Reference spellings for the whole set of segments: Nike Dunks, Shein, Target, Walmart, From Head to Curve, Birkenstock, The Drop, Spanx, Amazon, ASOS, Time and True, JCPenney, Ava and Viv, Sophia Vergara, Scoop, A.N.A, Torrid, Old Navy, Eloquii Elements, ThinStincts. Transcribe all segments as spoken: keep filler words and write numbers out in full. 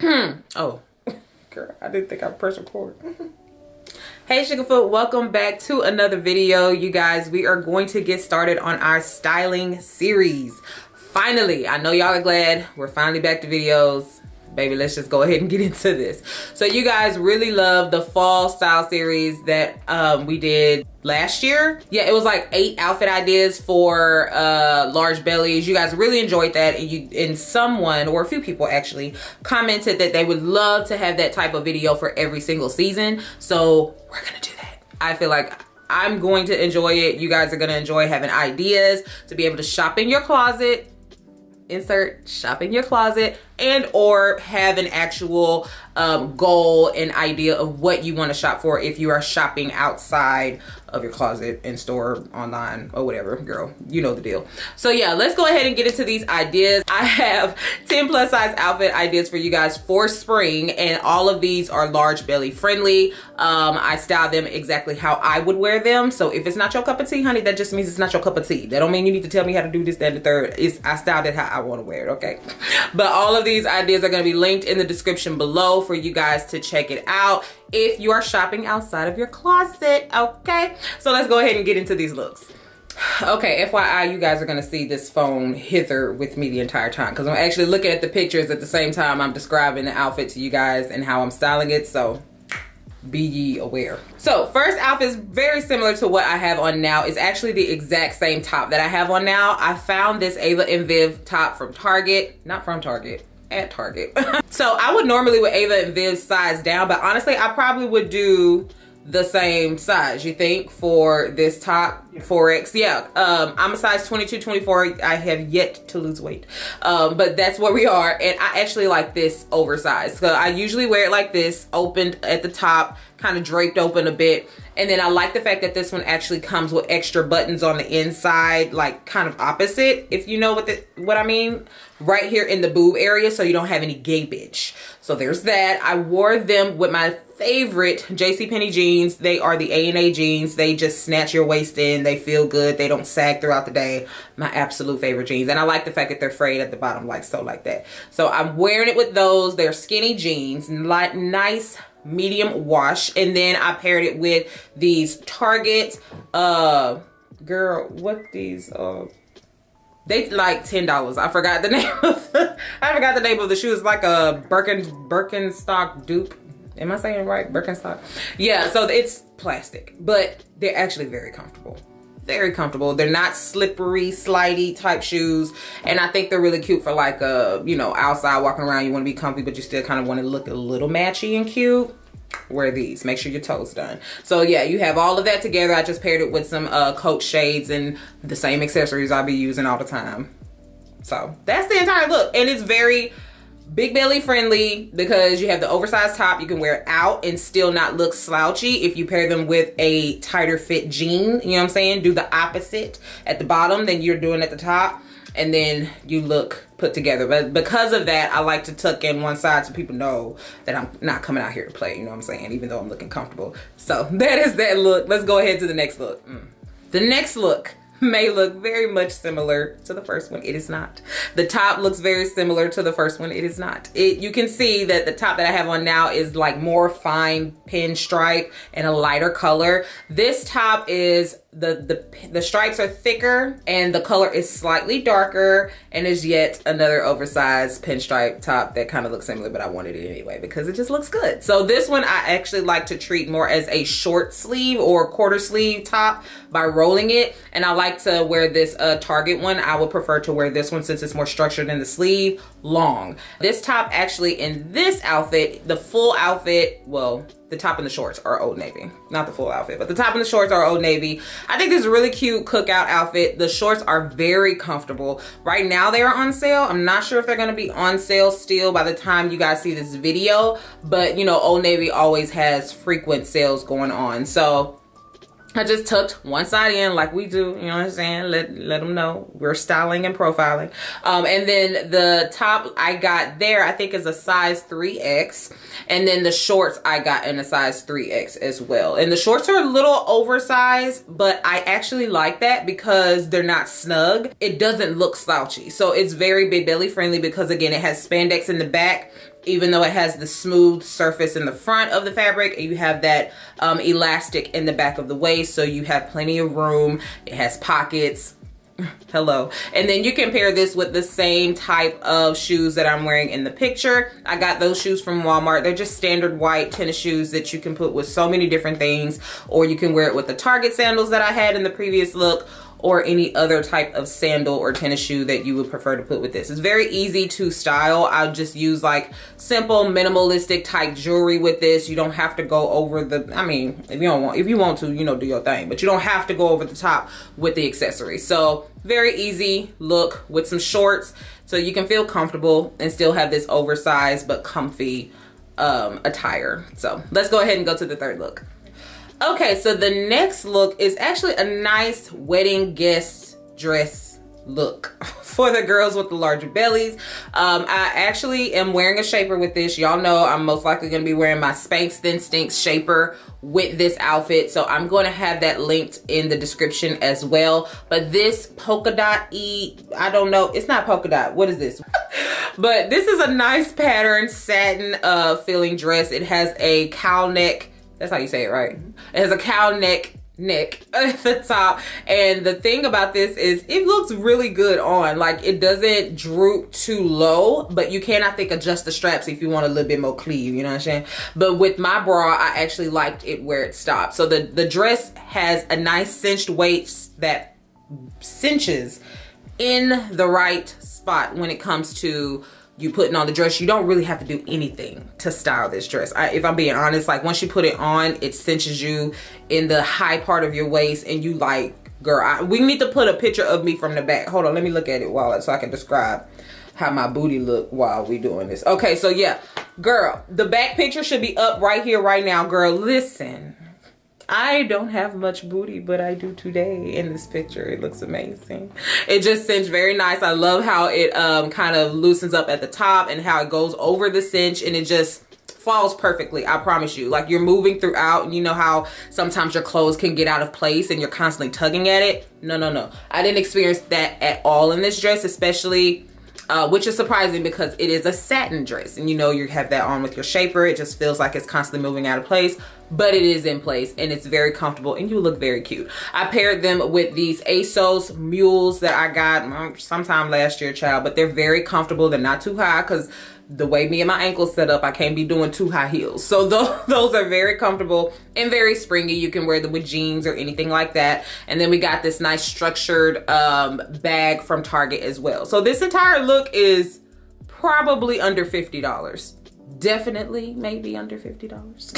Oh, girl, I didn't think I pressed record. Hey Sugarfoot, welcome back to another video. You guys, we are going to get started on our styling series. Finally, I know y'all are glad we're finally back to videos. Baby, let's just go ahead and get into this. So you guys really love the fall style series that um, we did last year. Yeah, it was like eight outfit ideas for uh, large bellies. You guys really enjoyed that, and you and someone or a few people actually commented that they would love to have that type of video for every single season. So we're gonna do that. I feel like I'm going to enjoy it. You guys are gonna enjoy having ideas to be able to shop in your closet. Insert shop in your closet, and or have an actual um, goal and idea of what you want to shop for if you are shopping outside of your closet, in store, online, or whatever. Girl, you know the deal. So yeah, let's go ahead and get into these ideas. I have ten plus size outfit ideas for you guys for spring, and all of these are large belly friendly. Um, I style them exactly how I would wear them. So if it's not your cup of tea, honey, that just means it's not your cup of tea. That don't mean you need to tell me how to do this, that, and the third. It's, I styled it how I want to wear it, okay? But all of these ideas are gonna be linked in the description below for you guys to check it out if you are shopping outside of your closet, okay? So let's go ahead and get into these looks. Okay, F Y I, you guys are gonna see this phone hither with me the entire time because I'm actually looking at the pictures at the same time I'm describing the outfit to you guys and how I'm styling it, so be ye aware. So first outfit is very similar to what I have on now. It's actually the exact same top that I have on now. I found this Ava and Viv top from Target, not from Target, at Target. So I would normally with Ava and Viv size down, but honestly, I probably would do the same size, you think, for this top? Yeah. four X, yeah. Um, I'm a size twenty-two, twenty-four. I have yet to lose weight, um, but that's where we are. And I actually like this oversized. So I usually wear it like this, opened at the top, kind of draped open a bit. And then I like the fact that this one actually comes with extra buttons on the inside, like kind of opposite, if you know what the, what I mean, right here in the boob area, so you don't have any gapage. So there's that. I wore them with my favorite JCPenney jeans. They are the A and A jeans. They just snatch your waist in. They feel good. They don't sag throughout the day. My absolute favorite jeans. And I like the fact that they're frayed at the bottom, like so, like that. So I'm wearing it with those. They're skinny jeans, like nice medium wash. And then I paired it with these Target, uh, girl, what these, uh, they like ten dollars. I forgot the name of the, I forgot the name of the shoes. Like a Birken, Birkenstock dupe. Am I saying right? Birkenstock? Yeah, so it's plastic, but they're actually very comfortable. Very comfortable. They're not slippery, slidey type shoes. And I think they're really cute for like a, you know, outside walking around. You want to be comfy, but you still kind of want to look a little matchy and cute. Wear these. Make sure your toes done. So yeah, you have all of that together. I just paired it with some uh, Coach shades and the same accessories I'll be using all the time. So that's the entire look. And it's very big belly friendly because you have the oversized top. You can wear it out and still not look slouchy. If you pair them with a tighter fit jean, you know what I'm saying? Do the opposite at the bottom than you're doing at the top. And then you look put together. But because of that, I like to tuck in one side so people know that I'm not coming out here to play, you know what I'm saying? Even though I'm looking comfortable. So that is that look. Let's go ahead to the next look. Mm. The next look may look very much similar to the first one. It is not. The top looks very similar to the first one. It is not. It, you can see that the top that I have on now is like more fine pinstripe and a lighter color. This top is the the the stripes are thicker and the color is slightly darker, and is yet another oversized pinstripe top that kind of looks similar, but I wanted it anyway because it just looks good. So this one I actually like to treat more as a short sleeve or quarter sleeve top by rolling it, and I like to wear this uh, Target one. I would prefer to wear this one since it's more structured in the sleeve long. This top actually in this outfit, the full outfit, well, the top and the shorts are Old Navy. Not the full outfit, but the top and the shorts are Old Navy. I think this is a really cute cookout outfit. The shorts are very comfortable. Right now they are on sale. I'm not sure if they're gonna be on sale still by the time you guys see this video, but you know, Old Navy always has frequent sales going on. So I just tucked one side in like we do, you know what I'm saying? Let, let them know we're styling and profiling. Um, and then the top I got there, I think is a size three X. And then the shorts I got in a size three X as well. And the shorts are a little oversized, but I actually like that because they're not snug. It doesn't look slouchy. So it's very big belly friendly because again, it has spandex in the back. even though it has the smooth surface in the front of the fabric, and you have that um, elastic in the back of the waist, so you have plenty of room. It has pockets. Hello. And then you can pair this with the same type of shoes that I'm wearing in the picture. I got those shoes from Walmart. They're just standard white tennis shoes that you can put with so many different things, or you can wear it with the Target sandals that I had in the previous look, or any other type of sandal or tennis shoe that you would prefer to put with this. It's very easy to style. I'll just use like simple minimalistic type jewelry with this. You don't have to go over the, I mean, if you don't want, if you want to, you know, do your thing, but you don't have to go over the top with the accessories. So very easy look with some shorts, so you can feel comfortable and still have this oversized but comfy um, attire. So let's go ahead and go to the third look. Okay, so the next look is actually a nice wedding guest dress look for the girls with the larger bellies. Um, I actually am wearing a shaper with this. Y'all know I'm most likely gonna be wearing my Spanx ThinStincts shaper with this outfit. So I'm gonna have that linked in the description as well. But this polka dot-y, I don't know, it's not polka dot, what is this? But this is a nice pattern satin uh, feeling dress. It has a cowl neck. That's how you say it, right? It has a cow neck neck at the top. And the thing about this is it looks really good on. Like, it doesn't droop too low, but you can, I think, adjust the straps if you want a little bit more cleave, you know what I'm saying? But with my bra, I actually liked it where it stopped. So the, the dress has a nice cinched waist that cinches in the right spot when it comes to you putting on the dress. You don't really have to do anything to style this dress. I, if I'm being honest, like once you put it on, it cinches you in the high part of your waist, and you like, girl, I, we need to put a picture of me from the back. Hold on, let me look at it while so I can describe how my booty look while we doing this. Okay, so yeah, girl, the back picture should be up right here, right now, girl. Listen, I don't have much booty, but I do today in this picture. It looks amazing. It just cinches very nice. I love how it um, kind of loosens up at the top and how it goes over the cinch, and it just falls perfectly. I promise you, like, you're moving throughout, and you know how sometimes your clothes can get out of place and you're constantly tugging at it. No, no, no. I didn't experience that at all in this dress, especially Uh, which is surprising because it is a satin dress, and you know you have that on with your shaper. It just feels like it's constantly moving out of place, but it is in place, and it's very comfortable, and you look very cute. I paired them with these ASOS mules that I got sometime last year, child, but they're very comfortable. They're not too high because the way me and my ankles set up, I can't be doing too high heels. So those, those are very comfortable and very springy. You can wear them with jeans or anything like that. And then we got this nice structured um, bag from Target as well. So this entire look is probably under fifty dollars. Definitely maybe under fifty dollars.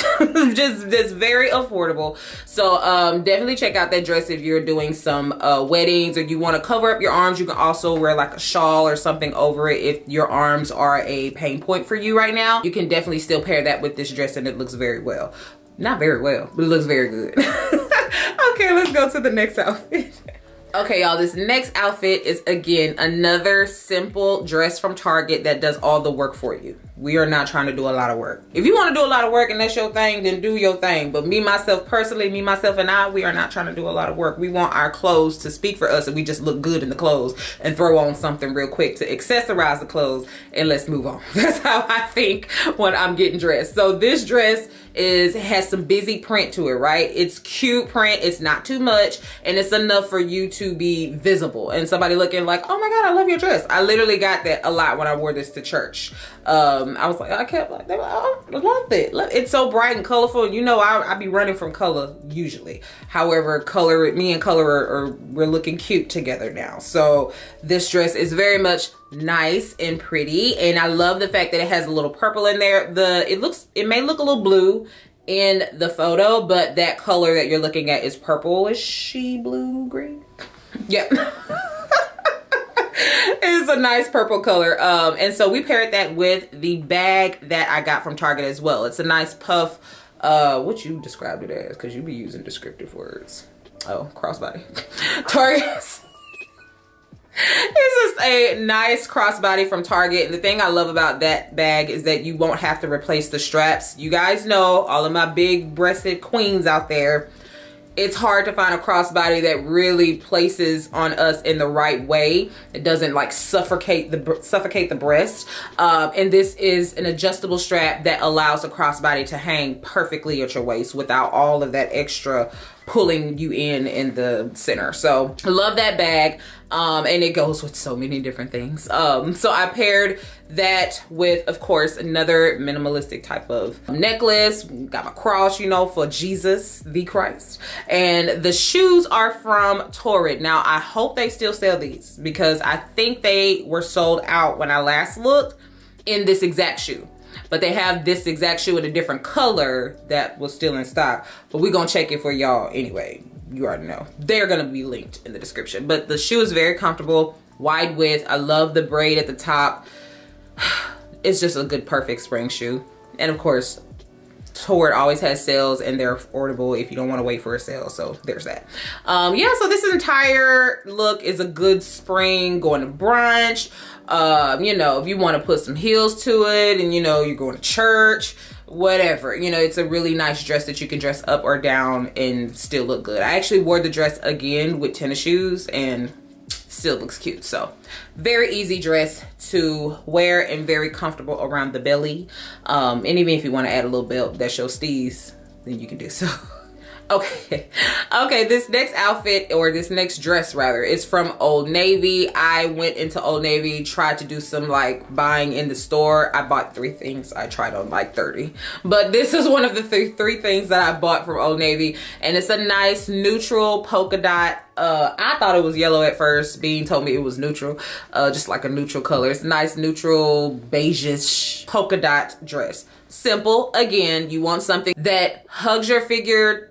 just just very affordable. So um definitely check out that dress if you're doing some uh weddings, or you want to cover up your arms. You can also wear like a shawl or something over it if your arms are a pain point for you right now. You can definitely still pair that with this dress, and it looks very well. Not very well, but it looks very good. Okay, let's go to the next outfit. Okay, y'all, this next outfit is, again, another simple dress from Target that does all the work for you. We are not trying to do a lot of work. If you want to do a lot of work and that's your thing, then do your thing. But me, myself, personally, me, myself, and I, we are not trying to do a lot of work. We want our clothes to speak for us, and we just look good in the clothes and throw on something real quick to accessorize the clothes, and let's move on. That's how I think when I'm getting dressed. So this dress is has some busy print to it, right? It's cute print, it's not too much, and it's enough for you to be visible and somebody looking like, oh my god, I love your dress. I literally got that a lot when I wore this to church. um I was like, I kept like, oh, I love it, it's so bright and colorful. You know, I, I be running from color usually. However, color, me and color are, are we're looking cute together now. So this dress is very much nice and pretty, and I love the fact that it has a little purple in there. The it looks it may look a little blue in the photo, but that color that you're looking at is purple. Is she blue green? Yep. It's a nice purple color, um and so we paired that with the bag that I got from Target as well. It's a nice puff, uh what you described it as, because you be using descriptive words. Oh, crossbody. Target's This is a nice crossbody from Target, and the thing I love about that bag is that you won't have to replace the straps. You guys know, all of my big breasted queens out there, it's hard to find a crossbody that really places on us in the right way. It doesn't like suffocate the suffocate the breast. Um, and this is an adjustable strap that allows the crossbody to hang perfectly at your waist without all of that extra pulling you in in the center. So I love that bag. Um, and it goes with so many different things. Um, so I paired that with, of course, another minimalistic type of necklace. Got my cross, you know, for Jesus the Christ. And the shoes are from Torrid. Now, I hope they still sell these because I think they were sold out when I last looked in this exact shoe. But they have this exact shoe in a different color that was still in stock. But we're going to check it for y'all anyway. You already know. They're going to be linked in the description. But the shoe is very comfortable, wide width. I love the braid at the top. It's just a good, perfect spring shoe. And of course, Torrid always has sales and they're affordable if you don't want to wait for a sale. So there's that. Um, yeah, so this entire look is a good spring, going to brunch. Um, you know, if you want to put some heels to it and, you know, you're going to church, whatever, you know, it's a really nice dress that you can dress up or down and still look good. I actually wore the dress again with tennis shoes and still looks cute. So very easy dress to wear and very comfortable around the belly. Um, and even if you want to add a little belt that shows steez, then you can do so. Okay, okay, this next outfit, or this next dress rather, is from Old Navy. I went into Old Navy, tried to do some like buying in the store. I bought three things. I tried on like thirty. But this is one of the th three things that I bought from Old Navy. And it's a nice neutral polka dot. Uh, I thought it was yellow at first. Bean told me it was neutral, uh, just like a neutral color. It's nice neutral beige-ish polka dot dress. Simple. Again, you want something that hugs your figure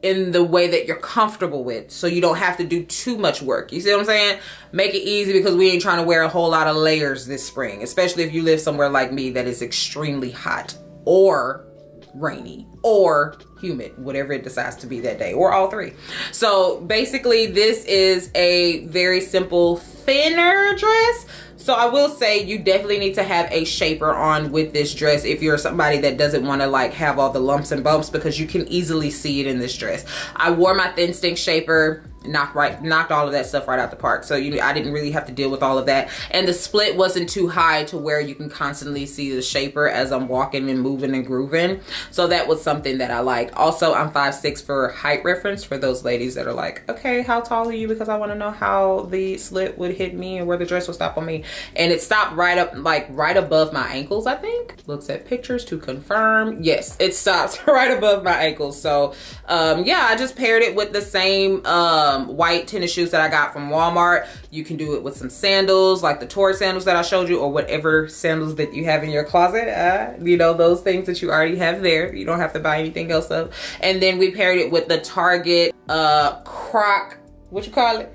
in the way that you're comfortable with, so you don't have to do too much work. You see what I'm saying? Make it easy, because we ain't trying to wear a whole lot of layers this spring, especially if you live somewhere like me that is extremely hot or rainy or humid, whatever it decides to be that day, or all three. So basically this is a very simple thinner dress. So I will say you definitely need to have a shaper on with this dress if you're somebody that doesn't want to like have all the lumps and bumps, because you can easily see it in this dress. I wore my ThinStincts shaper, knocked right knocked all of that stuff right out the park. So you I didn't really have to deal with all of that, and the split wasn't too high to where you can constantly see the shaper as I'm walking and moving and grooving. So that was something that I liked. Also, I'm five six for height reference, for those ladies that are like, okay, how tall are you, because I want to know how the slit would hit me and where the dress would stop on me. And it stopped right up like right above my ankles, I think. Looks at pictures to confirm. Yes, it stops right above my ankles. So um yeah, I just paired it with the same uh Um, white tennis shoes that I got from Walmart. You can do it with some sandals, like the Torrid sandals that I showed you, or whatever sandals that you have in your closet. Uh, you know, those things that you already have there. You don't have to buy anything else up. And then we paired it with the Target uh, croc, what you call it?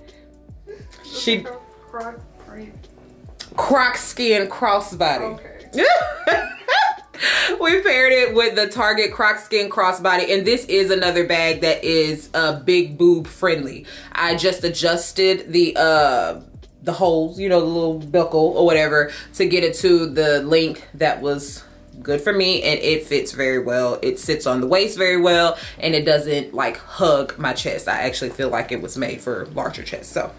She croc, croc skin crossbody. Okay. We paired it with the Target croc skin crossbody, and this is another bag that is uh, big boob friendly. I just adjusted the uh, the holes, you know, the little buckle or whatever, to get it to the length that was good for me, and it fits very well. It sits on the waist very well, and it doesn't like hug my chest. I actually feel like it was made for larger chests. So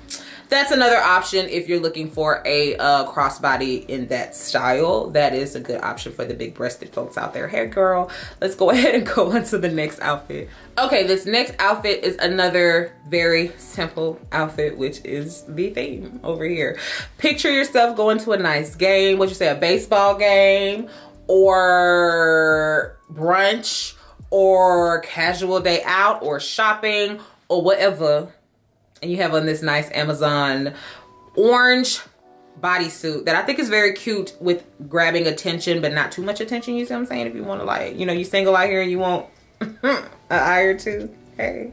that's another option if you're looking for a uh, crossbody in that style. That is a good option for the big breasted folks out there. Hey girl, let's go ahead and go on to the next outfit. Okay, this next outfit is another very simple outfit, which is the theme over here. Picture yourself going to a nice game. What'd you say, a baseball game or brunch or casual day out or shopping or whatever. And you have on this nice Amazon orange bodysuit that I think is very cute with grabbing attention, but not too much attention. You see what I'm saying? If you want to like, you know, you single out here and you want an eye or two, hey,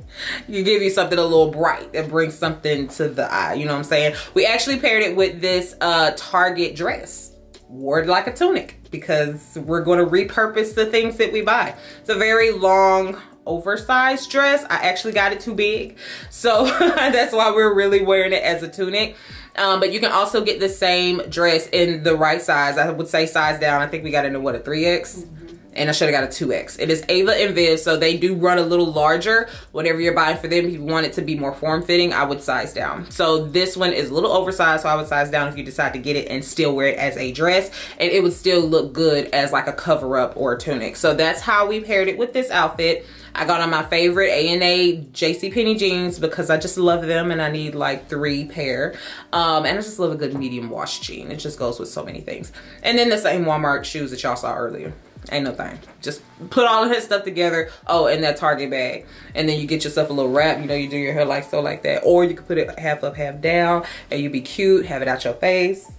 you give you something a little bright that brings something to the eye. You know what I'm saying? We actually paired it with this uh, Target dress, wore it like a tunic, because we're going to repurpose the things that we buy. It's a very long, oversized dress. I actually got it too big, so that's why we're really wearing it as a tunic. Um, but you can also get the same dress in the right size. I would say size down. I think we got into what, a three X? Mm-hmm. And I should have got a two X. It is Ava and Viv, so they do run a little larger. Whatever you're buying for them, if you want it to be more form-fitting, I would size down. So this one is a little oversized, so I would size down if you decide to get it and still wear it as a dress. And it would still look good as like a cover-up or a tunic. So that's how we paired it with this outfit. I got on my favorite A and A JCPenney jeans because I just love them and I need like three pair. Um, and I just love a good medium wash jean. It just goes with so many things. And then the same Walmart shoes that y'all saw earlier. Ain't no thing. Just put all of that stuff together. Oh, and that Target bag. And then you get yourself a little wrap. You know, you do your hair like so, like that. Or you can put it half up, half down. And you be cute. Have it out your face.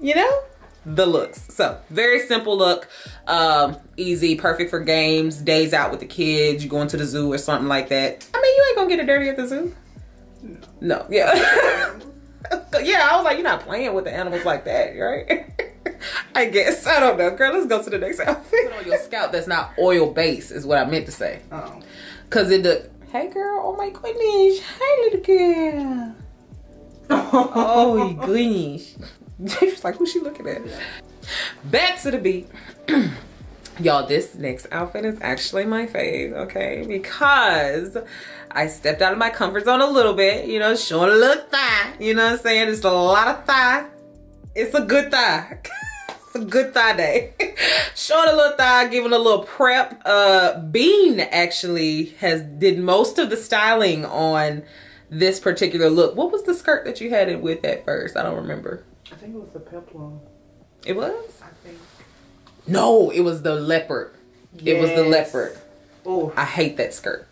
You know? The looks. So, very simple look. Um, easy. Perfect for games. Days out with the kids. You going to the zoo or something like that. I mean, you ain't going to get it dirty at the zoo. No. No. Yeah. Yeah, I was like, you're not playing with the animals like that, right? I guess. I don't know, girl. Let's go to the next outfit. Put on your scalp that's not oil-based is what I meant to say. Oh. Because it the hey, girl. Oh, my goodness. Hey, little girl. Oh, my goodness. She's like, who's she looking at? Back to the beat. Y'all, this next outfit is actually my fave, okay? Because I stepped out of my comfort zone a little bit. You know, showing a little thigh. You know what I'm saying? It's a lot of thigh. It's a good thigh. It's a good thigh day. Showing a little thigh, giving a little prep. Uh, Bean actually has did most of the styling on this particular look. What was the skirt that you had it with at first? I don't remember. I think it was the peplum. It was? I think. No, it was the leopard. Yes. It was the leopard. Oh, I hate that skirt.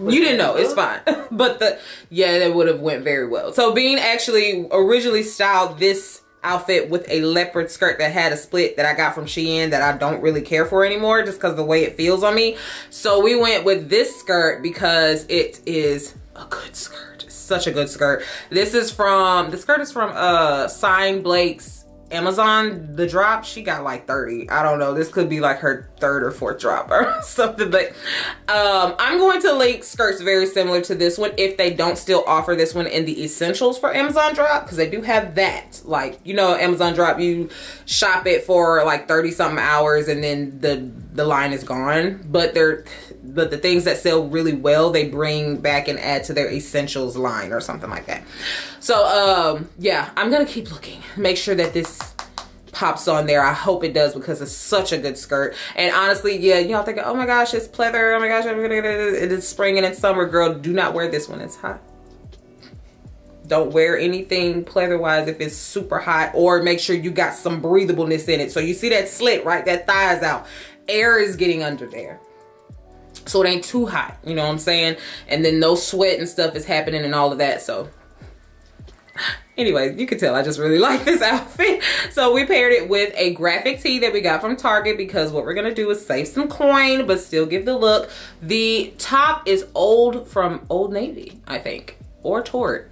You didn't know, it's fine. But the yeah, that would have went very well. So Bean actually originally styled this outfit with a leopard skirt that had a split that I got from Shein that I don't really care for anymore just because the way it feels on me. So we went with this skirt because it is a good skirt. It's such a good skirt. This is from, the skirt is from uh, Sign Blake's Amazon, The Drop. She got like thirty. I don't know. This could be like her third or fourth drop or something. But um, I'm going to link skirts very similar to this one if they don't still offer this one in the essentials for Amazon Drop, because they do have that. Like, you know, Amazon Drop, you shop it for like thirty something hours and then the the line is gone. But they're but the things that sell really well, they bring back and add to their essentials line or something like that. So um, yeah, I'm gonna keep looking. Make sure that this pops on there. I hope it does because it's such a good skirt. And honestly, yeah, y'all thinking, oh my gosh, it's pleather. Oh my gosh, it is spring and it's summer. Girl, do not wear this when it's hot. Don't wear anything pleather wise if it's super hot, or make sure you got some breathability in it. So you see that slit, right? That thigh is out. Air is getting under there. So it ain't too hot. You know what I'm saying? And then no sweat and stuff is happening and all of that. So anyways, you can tell I just really like this outfit. So we paired it with a graphic tee that we got from Target because what we're going to do is save some coin but still give the look. The top is old from Old Navy, I think, or Torrid.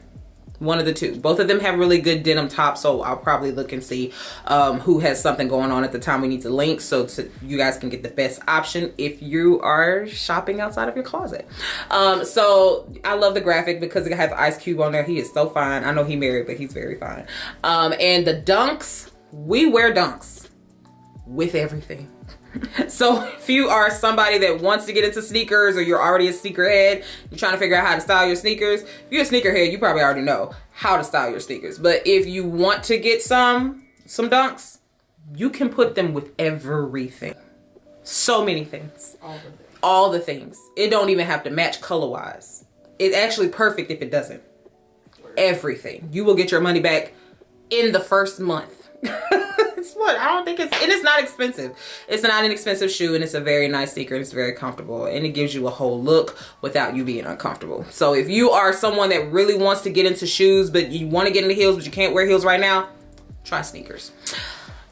One of the two. Both of them have really good denim tops, so I'll probably look and see um, who has something going on at the time we need to link so to, you guys can get the best option if you are shopping outside of your closet. Um, so I love the graphic because it has Ice Cube on there. He is so fine. I know he married, but he's very fine. Um, and the Dunks, we wear Dunks with everything. So if you are somebody that wants to get into sneakers, or you're already a sneakerhead, you're trying to figure out how to style your sneakers. If you're a sneakerhead, you probably already know how to style your sneakers. But if you want to get some, some Dunks, you can put them with everything. So many things. All the things. All the things. It don't even have to match color-wise. It's actually perfect if it doesn't. Everything. You will get your money back in the first month. It's what I don't think it's and it's not expensive. It's not an expensive shoe, and it's a very nice sneaker, and it's very comfortable, and it gives you a whole look without you being uncomfortable. So if you are someone that really wants to get into shoes but you want to get into heels but you can't wear heels right now, try sneakers.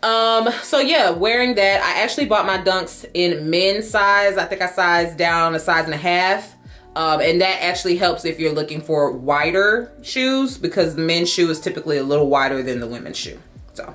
Um so yeah, wearing that, I actually bought my Dunks in men's size. I think I sized down a size and a half. Um, and that actually helps if you're looking for wider shoes, because the men's shoe is typically a little wider than the women's shoe. So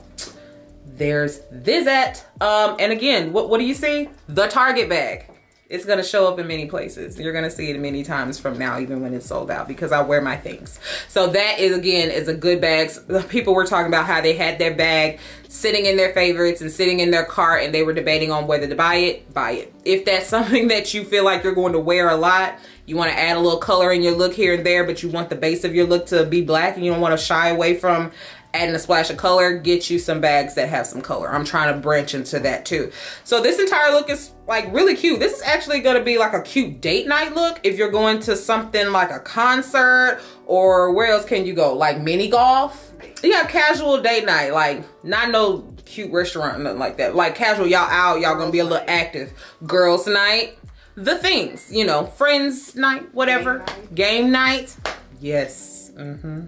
there's this at um and again, what what do you see? The Target bag. it's gonna show up in many places. You're gonna see it many times from now, even when it's sold out, because I wear my things. So that is, again, is a good bag. People were talking about how they had their bag sitting in their favorites and sitting in their cart, and they were debating on whether to buy it, buy it. If that's something that you feel like you're going to wear a lot, you want to add a little color in your look here and there, but you want the base of your look to be black and you don't want to shy away from adding a splash of color, get you some bags that have some color. I'm trying to branch into that too. So this entire look is like really cute. This is actually gonna be like a cute date night look if you're going to something like a concert, or where else can you go? Like mini golf? You got casual date night, like not no cute restaurant, nothing like that. Like casual, y'all out, y'all gonna be a little active. Girls night, the things, you know, friends night, whatever. Game night, game night. Yes, mm-hmm.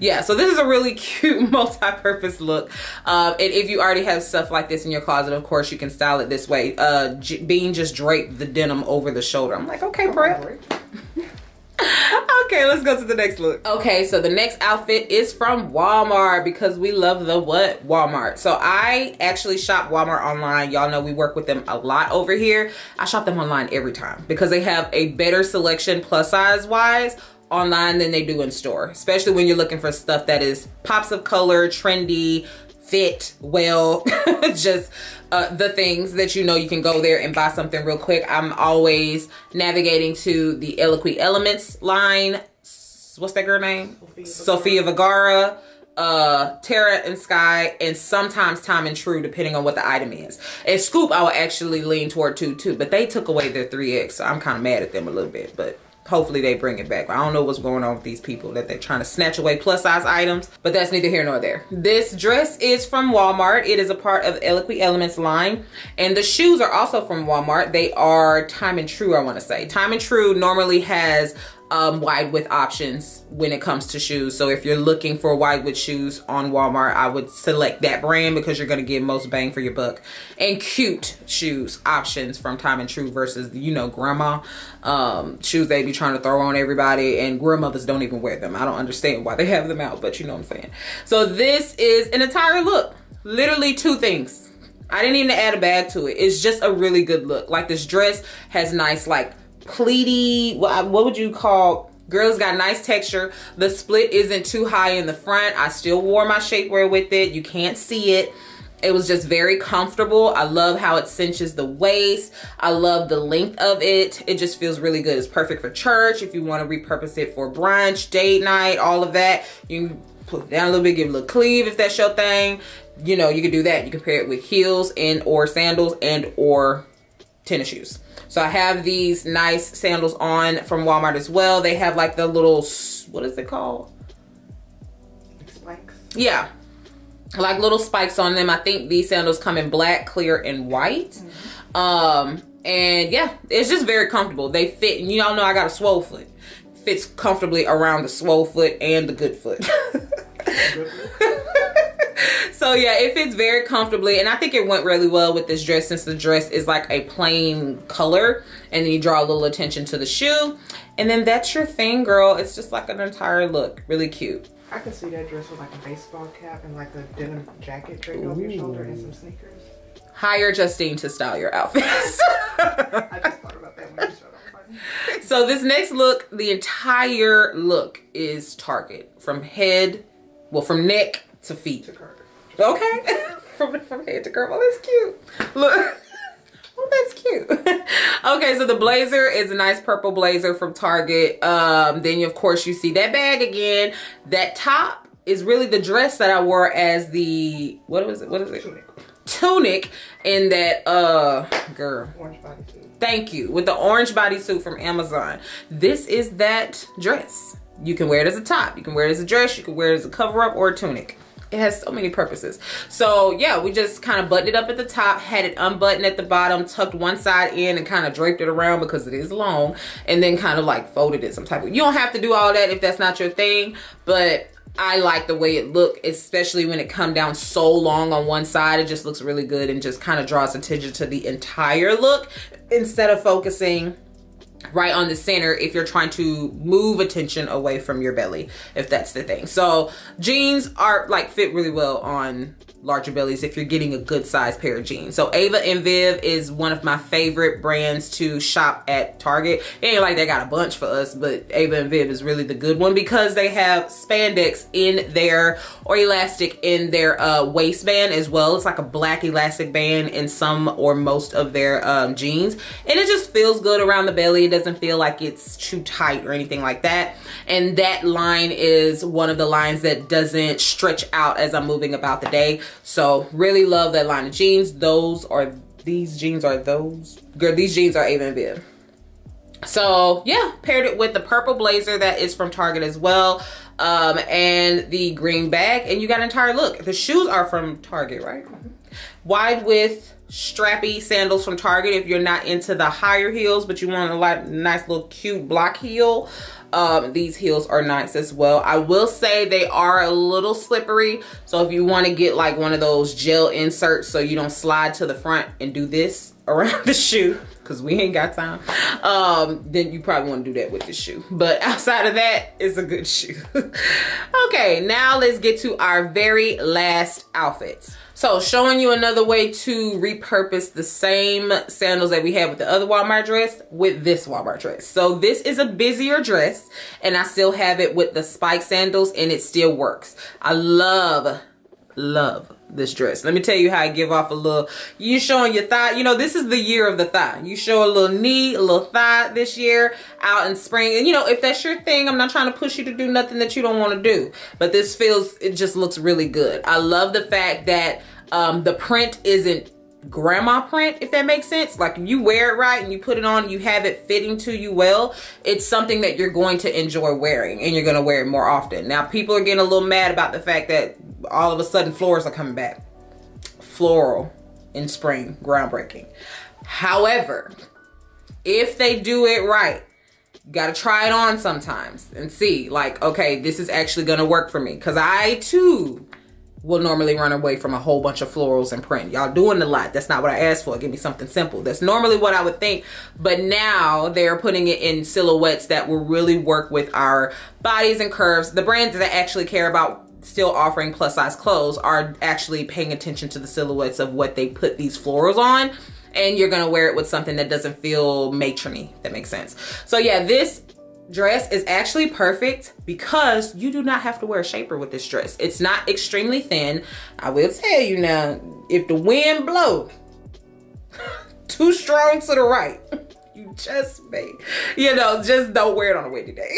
Yeah, so this is a really cute multi-purpose look. Um, and if you already have stuff like this in your closet, of course, you can style it this way. Uh, J Bean just draped the denim over the shoulder. I'm like, okay, Brett. Okay, let's go to the next look. Okay, so the next outfit is from Walmart, because we love the what? Walmart. So I actually shop Walmart online. Y'all know we work with them a lot over here. I shop them online every time because they have a better selection plus size wise online than they do in store, especially when you're looking for stuff that is pops of color, trendy, fit well. Just uh, the things that you know you can go there and buy something real quick. I'm always navigating to the Eloquii Elements line. What's that girl name? Sophia, Sophia Vergara. Uh, Tara and Sky, and sometimes Time and True, depending on what the item is. And Scoop I will actually lean toward too, too, but they took away their three X, so I'm kind of mad at them a little bit, but hopefully they bring it back. I don't know what's going on with these people that they're trying to snatch away plus size items, but that's neither here nor there. This dress is from Walmart. It is a part of the Eloquii Elements line. And the shoes are also from Walmart. They are Time and True, I wanna say. Time and True normally has um, wide width options when it comes to shoes. So if you're looking for wide width shoes on Walmart, I would select that brand because you're gonna get most bang for your buck. And cute shoes options from Time and True versus, you know, grandma um, shoes they be trying to throw on everybody, and grandmothers don't even wear them. I don't understand why they have them out, but you know what I'm saying. So this is an entire look, literally two things. I didn't even add a bag to it. It's just a really good look. Like this dress has nice, like, pleaty, what would you call, girls got nice texture. The split isn't too high in the front. I still wore my shapewear with it. You can't see it. It was just very comfortable. I love how it cinches the waist. I love the length of it. It just feels really good. It's perfect for church. If you want to repurpose it for brunch, date night, all of that, you can put it down a little bit, give it a little cleave if that's your thing. You know, you can do that. You can pair it with heels and or sandals and or tennis shoes. So I have these nice sandals on from Walmart as well. They have like the little, what is it called? Spikes. Yeah, like little spikes on them. I think these sandals come in black, clear, and white. Mm-hmm. Um, and yeah, it's just very comfortable. They fit, and you all know I got a swole foot. Fits comfortably around the swole foot and the good foot. So yeah, it fits very comfortably, and I think it went really well with this dress since the dress is like a plain color, and then you draw a little attention to the shoe, and then that's your thing, girl. It's just like an entire look, really cute. I can see that dress with like a baseball cap and like a denim jacket draped over your shoulder and some sneakers. Hire Justine to style your outfits. I just thought about that when you showed up. So this next look, the entire look is Target from head, well from neck to feet. To okay. from, from head to curve. Oh, that's cute. Look. Oh, that's cute. Okay, so the blazer is a nice purple blazer from Target. Um, then, you, of course, you see that bag again. That top is really the dress that I wore as the, what was it? What is it? Tunic. Tunic in that, uh, girl. Orange bodysuit. Thank you. With the orange bodysuit from Amazon. This is that dress. You can wear it as a top. You can wear it as a dress. You can wear it as a cover-up or a tunic. It has so many purposes. So yeah, we just kind of buttoned it up at the top, had it unbuttoned at the bottom, tucked one side in and kind of draped it around because it is long, and then kind of like folded it some type of, you don't have to do all that if that's not your thing, but I like the way it looked, especially when it come down so long on one side. It just looks really good and just kind of draws attention to the entire look instead of focusing right on the center if you're trying to move attention away from your belly, if that's the thing. So jeans are like fit really well on larger bellies if you're getting a good size pair of jeans. So Ava and Viv is one of my favorite brands to shop at Target. It ain't like they got a bunch for us, but Ava and Viv is really the good one because they have spandex in their, or elastic in their uh, waistband as well. It's like a black elastic band in some or most of their um, jeans. And it just feels good around the belly. It doesn't feel like it's too tight or anything like that. And that line is one of the lines that doesn't stretch out as I'm moving about the day. So really love that line of jeans. Those are, these jeans are those. Girl, these jeans are Ava and Viv. So yeah, paired it with the purple blazer that is from Target as well. Um, and the green bag, and you got an entire look. The shoes are from Target, right? Wide width, strappy sandals from Target if you're not into the higher heels, but you want a lot, nice little cute block heel. Um, these heels are nice as well. I will say they are a little slippery. So if you want to get like one of those gel inserts so you don't slide to the front and do this around the shoe, because we ain't got time, um, then you probably want to do that with the shoe. But outside of that, it's a good shoe. Okay, now let's get to our very last outfit. So showing you another way to repurpose the same sandals that we had with the other Walmart dress with this Walmart dress. So this is a busier dress and I still have it with the spike sandals and it still works. I love, love this dress. Let me tell you how I give off a little, you showing your thigh, you know, this is the year of the thigh. You show a little knee, a little thigh this year out in spring. And you know, if that's your thing, I'm not trying to push you to do nothing that you don't want to do, but this feels, it just looks really good. I love the fact that um, the print isn't grandma print, if that makes sense. Like you wear it right and you put it on and you have it fitting to you well, it's something that you're going to enjoy wearing and you're going to wear it more often. Now people are getting a little mad about the fact that all of a sudden florals are coming back. Floral in spring, groundbreaking. However, if they do it right, gotta try it on sometimes and see like, okay, this is actually gonna work for me, because I too will normally run away from a whole bunch of florals and print. Y'all doing a lot. That's not what I asked for. Give me something simple. That's normally what I would think. But now they're putting it in silhouettes that will really work with our bodies and curves. The brands that I actually care about still offering plus size clothes are actually paying attention to the silhouettes of what they put these florals on. And you're gonna wear it with something that doesn't feel matron-y. That makes sense. So yeah, this dress is actually perfect because you do not have to wear a shaper with this dress. It's not extremely thin. I will tell you now, if the wind blow too strong to the right, you just may, you know, just don't wear it on a windy day.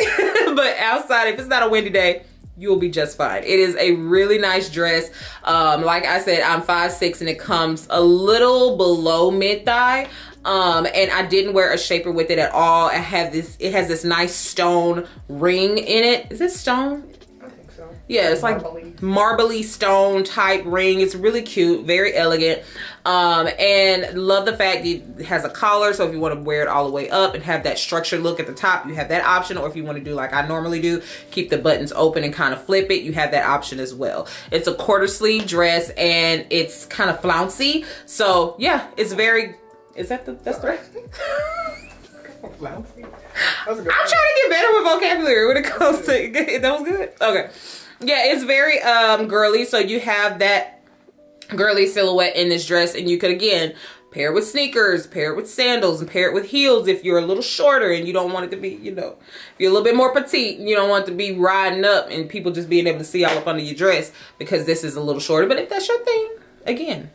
But outside, if it's not a windy day, you'll be just fine. It is a really nice dress. Um, like I said, I'm five six and it comes a little below mid thigh. Um, and I didn't wear a shaper with it at all. I have this, it has this nice stone ring in it. Is this stone? I think so. Yeah, it's like marbly, marbly stone type ring. It's really cute, very elegant. Um, and love the fact that it has a collar. So if you want to wear it all the way up and have that structured look at the top, you have that option. Or if you want to do like I normally do, keep the buttons open and kind of flip it, you have that option as well. It's a quarter sleeve dress and it's kind of flouncy. So yeah, it's very, is that the, that's the right? Flouncy. I'm trying to get better with vocabulary when it comes to, that was good. Okay. Yeah, it's very um, girly. So you have that girly silhouette in this dress and you could again pair it with sneakers, pair it with sandals, and pair it with heels if you're a little shorter and you don't want it to be, you know, if you're a little bit more petite, you don't want it to be riding up and people just being able to see all up under your dress because this is a little shorter. But if that's your thing, again,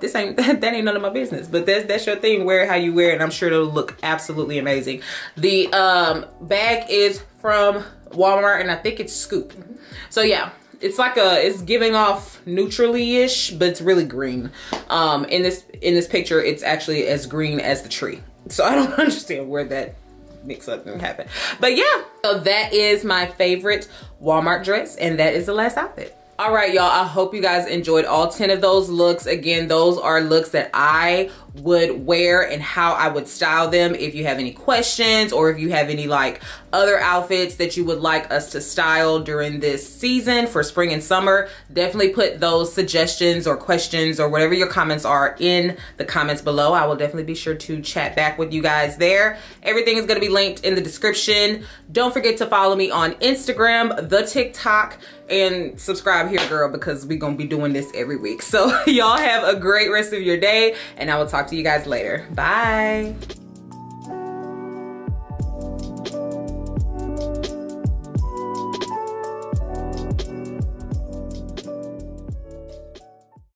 this ain't, that ain't none of my business, but that's that's your thing. Wear how you wear it and I'm sure it'll look absolutely amazing. The um bag is from Walmart and I think it's Scoop. Mm-hmm. So yeah, it's like a, it's giving off neutrally-ish, but it's really green. Um, in this in this picture, it's actually as green as the tree. So I don't understand where that mix up didn't happen. But yeah, so that is my favorite Walmart dress and that is the last outfit. All right, y'all, I hope you guys enjoyed all ten of those looks. Again, those are looks that I would wear and how I would style them. If you have any questions or if you have any like other outfits that you would like us to style during this season for spring and summer, definitely put those suggestions or questions or whatever your comments are in the comments below. I will definitely be sure to chat back with you guys there. Everything is going to be linked in the description. Don't forget to follow me on Instagram, the TikTok, and subscribe here, girl, because we're gonna be doing this every week. So y'all have a great rest of your day, and I will talk to you guys later. Bye.